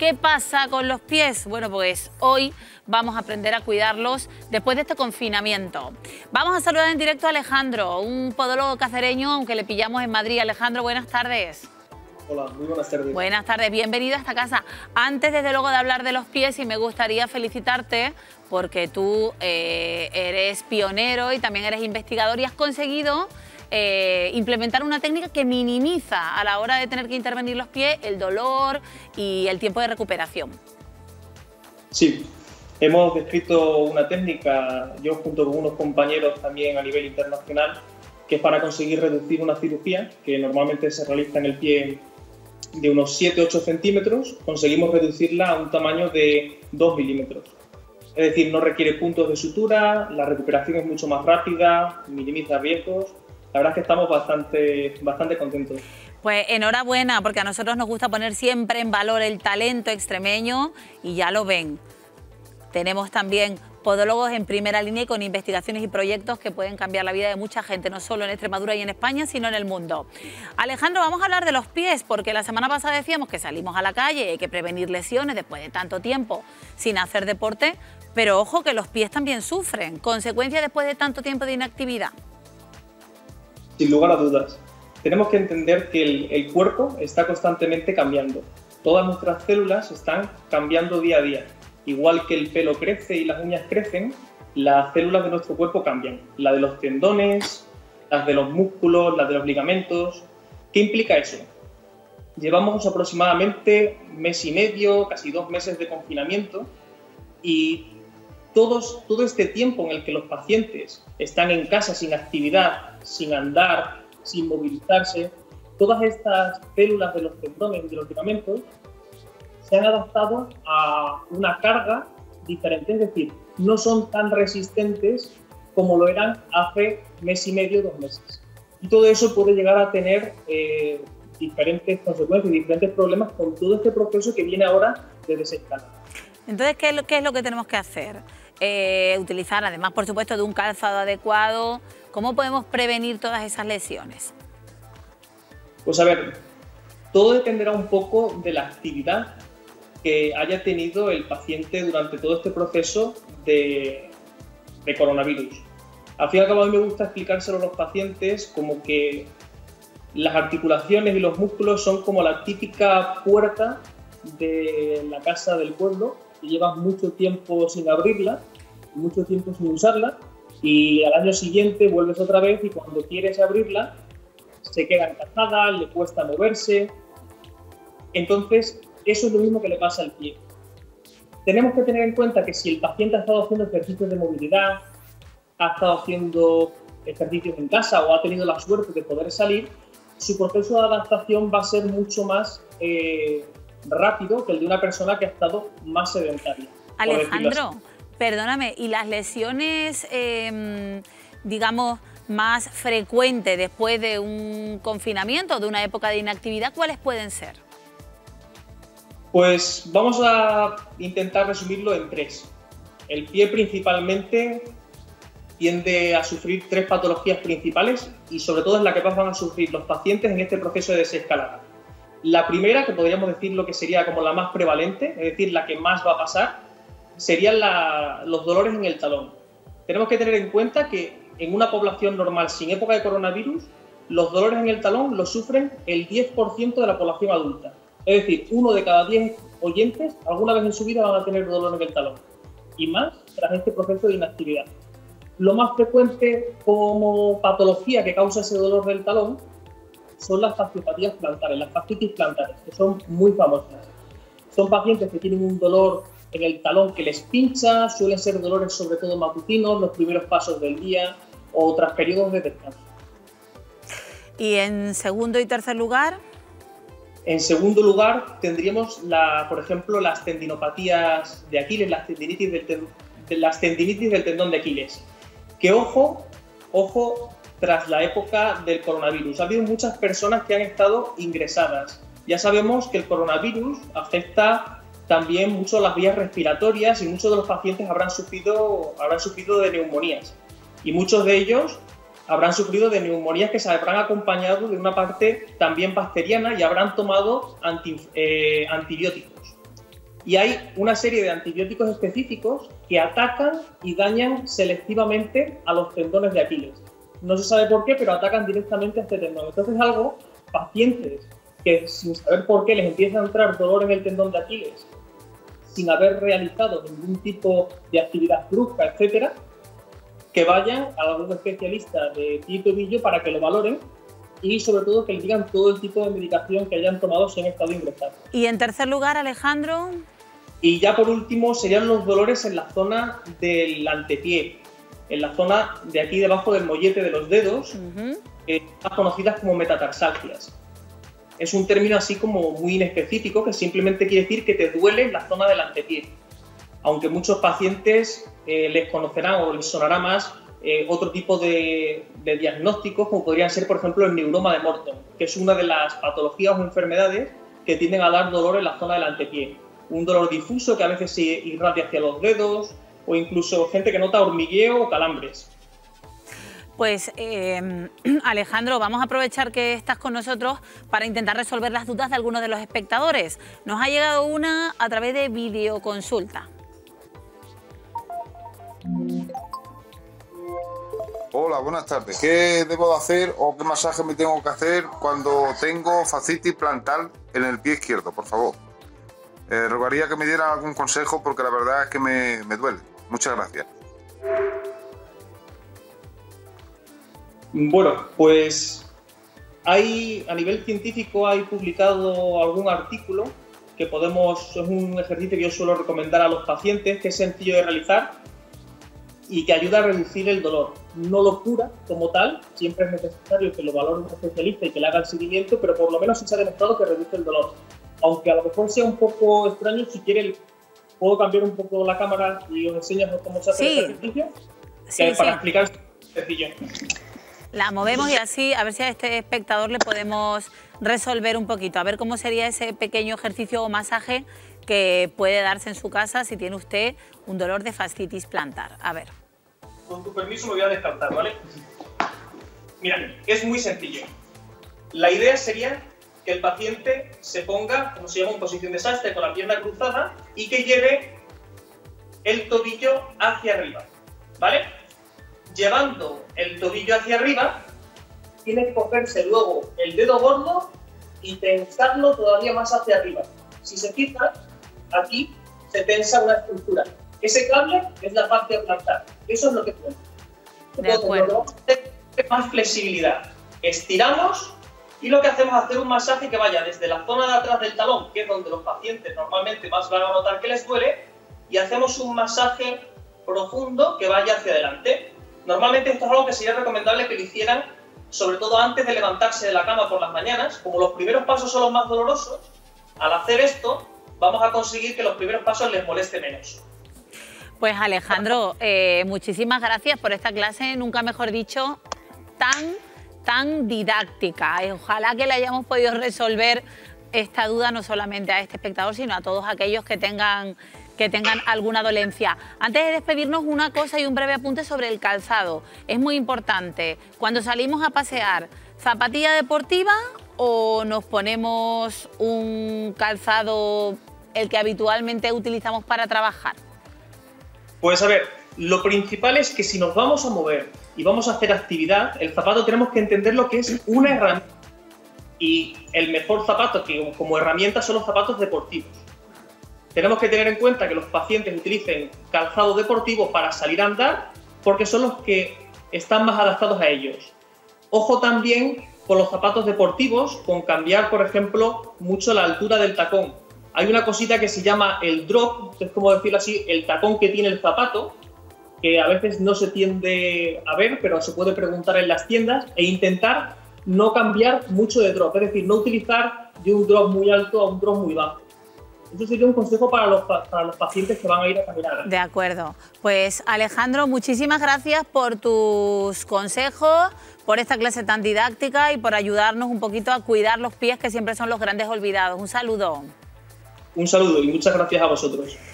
¿Qué pasa con los pies? Bueno, pues hoy vamos a aprender a cuidarlos después de este confinamiento. Vamos a saludar en directo a Alejandro, un podólogo cacereño, aunque le pillamos en Madrid. Alejandro, buenas tardes. Hola, muy buenas tardes. Buenas tardes, bienvenido a esta casa. Antes, desde luego, de hablar de los pies, y me gustaría felicitarte porque tú eres pionero y también eres investigador y has conseguido implementar una técnica que minimiza a la hora de tener que intervenir los pies el dolor y el tiempo de recuperación. Sí, hemos descrito una técnica, yo junto con unos compañeros también a nivel internacional, que es para conseguir reducir una cirugía que normalmente se realiza en el pie de unos 7-8 centímetros, conseguimos reducirla a un tamaño de 2 milímetros. Es decir, no requiere puntos de sutura, la recuperación es mucho más rápida, minimiza riesgos. La verdad es que estamos bastante contentos. Pues enhorabuena, porque a nosotros nos gusta poner siempre en valor el talento extremeño y ya lo ven. Tenemos también podólogos en primera línea y con investigaciones y proyectos que pueden cambiar la vida de mucha gente, no solo en Extremadura y en España, sino en el mundo. Alejandro, vamos a hablar de los pies, porque la semana pasada decíamos que salimos a la calle y hay que prevenir lesiones después de tanto tiempo sin hacer deporte, pero ojo que los pies también sufren consecuencias después de tanto tiempo de inactividad. Sin lugar a dudas, tenemos que entender que el cuerpo está constantemente cambiando. Todas nuestras células están cambiando día a día. Igual que el pelo crece y las uñas crecen, las células de nuestro cuerpo cambian. La de los tendones, las de los músculos, las de los ligamentos. ¿Qué implica eso? Llevamos aproximadamente mes y medio, casi 2 meses de confinamiento y todo este tiempo en el que los pacientes están en casa sin actividad, sin andar, sin movilizarse, todas estas células de los tendones y de los ligamentos se han adaptado a una carga diferente, es decir, no son tan resistentes como lo eran hace mes y medio, 2 meses. Y todo eso puede llegar a tener diferentes consecuencias y diferentes problemas con todo este proceso que viene ahora de desencadenar. Entonces, ¿qué es lo que tenemos que hacer? Utilizar, además, por supuesto, de un calzado adecuado. ¿Cómo podemos prevenir todas esas lesiones? Pues a ver, todo dependerá un poco de la actividad que haya tenido el paciente durante todo este proceso de coronavirus. Al fin y al cabo, a mí me gusta explicárselo a los pacientes como que las articulaciones y los músculos son como la típica puerta de la casa del pueblo, que llevas mucho tiempo sin abrirla, mucho tiempo sin usarla, y al año siguiente vuelves otra vez y cuando quieres abrirla se queda encajada, le cuesta moverse. Entonces, eso es lo mismo que le pasa al pie. Tenemos que tener en cuenta que si el paciente ha estado haciendo ejercicios de movilidad, ha estado haciendo ejercicios en casa o ha tenido la suerte de poder salir, su proceso de adaptación va a ser mucho más rápido que el de una persona que ha estado más sedentaria. Alejandro, perdóname, ¿y las lesiones, digamos, más frecuentes después de un confinamiento, de una época de inactividad, cuáles pueden ser? Pues vamos a intentar resumirlo en 3. El pie principalmente tiende a sufrir 3 patologías principales y sobre todo es la que más van a sufrir los pacientes en este proceso de desescalada. La primera, que podríamos decir lo que sería como la más prevalente, es decir, la que más va a pasar, serían los dolores en el talón. Tenemos que tener en cuenta que en una población normal sin época de coronavirus, los dolores en el talón los sufren el 10% de la población adulta. Es decir, 1 de cada 10 oyentes alguna vez en su vida van a tener dolor en el talón. Y más tras este proceso de inactividad. Lo más frecuente como patología que causa ese dolor del talón son las fasciopatías plantares, las fascitis plantares, que son muy famosas. Son pacientes que tienen un dolor en el talón que les pincha, suelen ser dolores sobre todo matutinos, los primeros pasos del día o tras periodos de descanso. ¿Y en segundo y tercer lugar? En segundo lugar tendríamos, por ejemplo, las tendinopatías de Aquiles, las tendinitis del tendón de Aquiles. Que ojo, tras la época del coronavirus. Ha habido muchas personas que han estado ingresadas. Ya sabemos que el coronavirus afecta también mucho las vías respiratorias y muchos de los pacientes habrán sufrido de neumonías. Y muchos de ellos habrán sufrido de neumonías que se habrán acompañado de una parte también bacteriana y habrán tomado antibióticos. Y hay una serie de antibióticos específicos que atacan y dañan selectivamente a los tendones de Aquiles. No se sabe por qué, pero atacan directamente a este tendón. Entonces, pacientes que sin saber por qué les empieza a entrar dolor en el tendón de Aquiles, sin haber realizado ningún tipo de actividad brusca, etcétera, que vayan a algún especialista de pie y tobillo para que lo valoren y, sobre todo, que les digan todo el tipo de medicación que hayan tomado si han estado ingresados. Y, en tercer lugar, Alejandro... Y ya, por último, serían los dolores en la zona del antepié, en la zona de aquí debajo del mollete de los dedos, más conocidas como metatarsalcias. Es un término así como muy inespecífico que simplemente quiere decir que te duele en la zona del antepié. Aunque muchos pacientes les conocerán o les sonará más otro tipo de diagnósticos, como podrían ser, por ejemplo, el neuroma de Morton, que es una de las patologías o enfermedades que tienden a dar dolor en la zona del antepié. Un dolor difuso que a veces se irradia hacia los dedos o incluso gente que nota hormigueo o calambres. Pues Alejandro, vamos a aprovechar que estás con nosotros para intentar resolver las dudas de algunos de los espectadores. Nos ha llegado una a través de videoconsulta. Hola, buenas tardes. ¿Qué debo hacer o qué masaje me tengo que hacer cuando tengo fascitis plantar en el pie izquierdo, por favor? Rogaría que me diera algún consejo porque la verdad es que me duele. Muchas gracias. Bueno, pues a nivel científico hay publicado algún artículo que es un ejercicio que yo suelo recomendar a los pacientes, que es sencillo de realizar y que ayuda a reducir el dolor. No lo cura como tal, siempre es necesario que lo valore un especialista y que le haga el seguimiento, pero por lo menos sí se ha demostrado que reduce el dolor. Aunque a lo mejor sea un poco extraño, si quiere puedo cambiar un poco la cámara y os enseño cómo se hace el ejercicio, para explicar sencillo. La movemos y así a ver si a este espectador le podemos resolver un poquito, a ver cómo sería ese pequeño ejercicio o masaje que puede darse en su casa si tiene usted un dolor de fascitis plantar. A ver. Con tu permiso lo voy a descartar, ¿vale? Mira, es muy sencillo. La idea sería que el paciente se ponga, como se llama, en posición de sastre con la pierna cruzada y que lleve el tobillo hacia arriba, ¿vale? Llevando el tobillo hacia arriba, tienes que cogerse luego el dedo gordo y tensarlo todavía más hacia arriba. Si se fija, aquí se tensa una estructura. Ese cable es la parte plantar. Eso es lo que tenemos. De acuerdo. Más flexibilidad. Estiramos y lo que hacemos es hacer un masaje que vaya desde la zona de atrás del talón, que es donde los pacientes normalmente más van a notar que les duele, y hacemos un masaje profundo que vaya hacia adelante. Normalmente esto es algo que sería recomendable que lo hicieran, sobre todo antes de levantarse de la cama por las mañanas. Como los primeros pasos son los más dolorosos, al hacer esto vamos a conseguir que los primeros pasos les moleste menos. Pues Alejandro, muchísimas gracias por esta clase, nunca mejor dicho, tan didáctica. Ojalá que le hayamos podido resolver esta duda no solamente a este espectador, sino a todos aquellos que tengan alguna dolencia. Antes de despedirnos, una cosa y un breve apunte sobre el calzado. Es muy importante. Cuando salimos a pasear, ¿zapatilla deportiva o nos ponemos un calzado, el que habitualmente utilizamos para trabajar? Pues a ver, lo principal es que si nos vamos a mover y vamos a hacer actividad, el zapato tenemos que entender lo que es una herramienta. Y el mejor zapato que como herramienta son los zapatos deportivos. Tenemos que tener en cuenta que los pacientes utilicen calzado deportivo para salir a andar porque son los que están más adaptados a ellos. Ojo también con los zapatos deportivos, con cambiar, por ejemplo, mucho la altura del tacón. Hay una cosita que se llama el drop, es como decirlo así, el tacón que tiene el zapato, que a veces no se tiende a ver, pero se puede preguntar en las tiendas, e intentar no cambiar mucho de drop, es decir, no utilizar de un drop muy alto a un drop muy bajo. Eso sería un consejo para los pacientes que van a ir a caminar. De acuerdo. Pues Alejandro, muchísimas gracias por tus consejos, por esta clase tan didáctica y por ayudarnos un poquito a cuidar los pies, que siempre son los grandes olvidados. Un saludo. Un saludo y muchas gracias a vosotros.